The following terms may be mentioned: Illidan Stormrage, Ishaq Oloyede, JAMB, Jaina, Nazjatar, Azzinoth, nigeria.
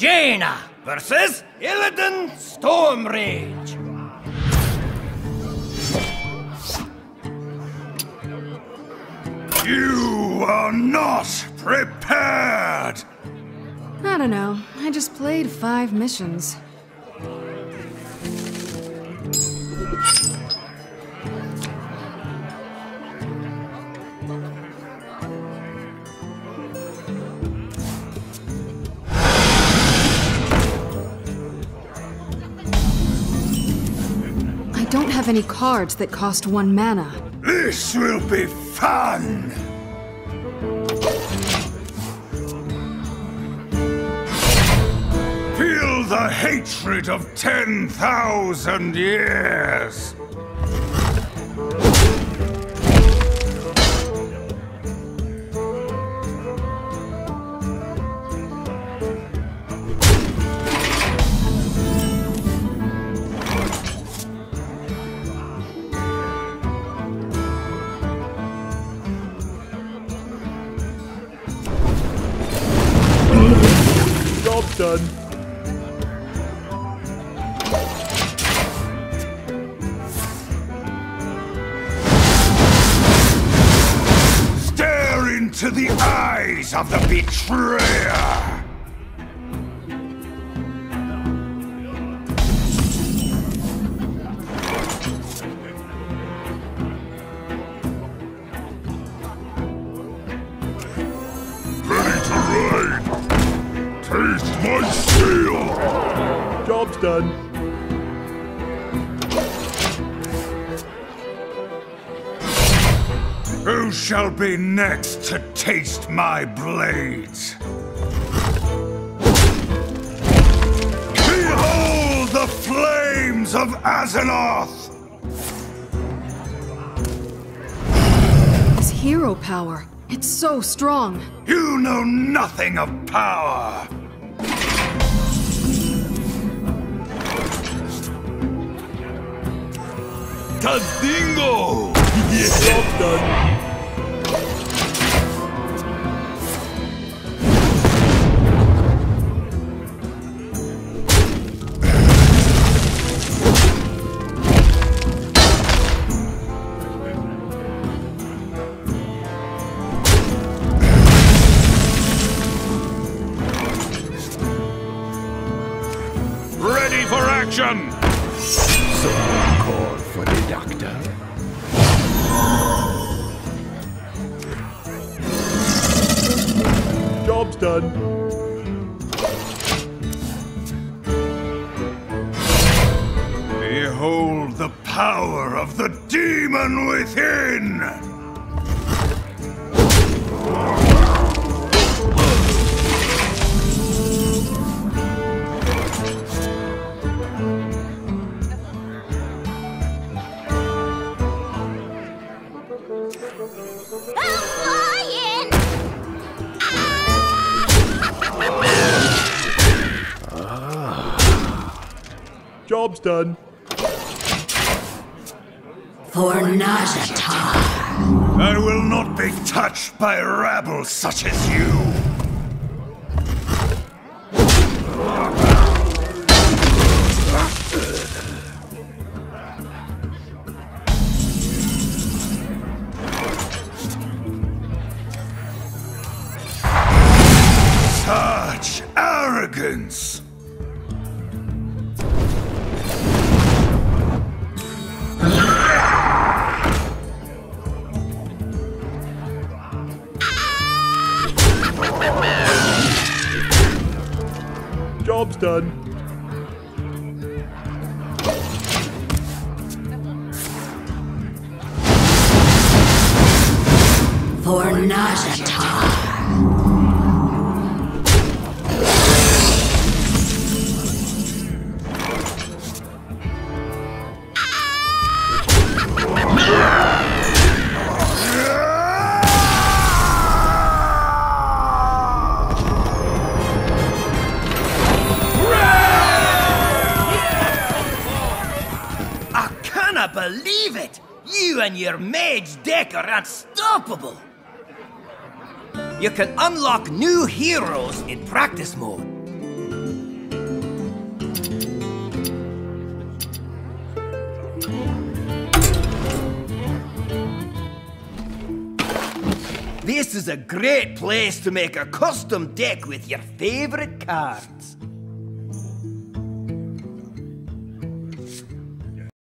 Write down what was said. Jaina versus Illidan Stormrage. You are not prepared! I don't know. I just played 5 missions. I don't have any cards that cost 1 mana. This will be fun! Feel the hatred of 10,000 years! Done. Stare into the eyes of the betrayer! My steel! Job's done. Who shall be next to taste my blades? Behold the flames of Azzinoth! It's hero power. It's so strong. You know nothing of power. Castingo! Yes, I'm done. Ready for action! Someone call for the doctor. Job's done. Behold the power of the demon within! Job's done. For Nazjatar. I will not be touched by rabble such as you. Such arrogance! Job's done. For Nazjatar. I cannot believe it! You and your mage deck are unstoppable! You can unlock new heroes in practice mode. This is a great place to make a custom deck with your favorite cards.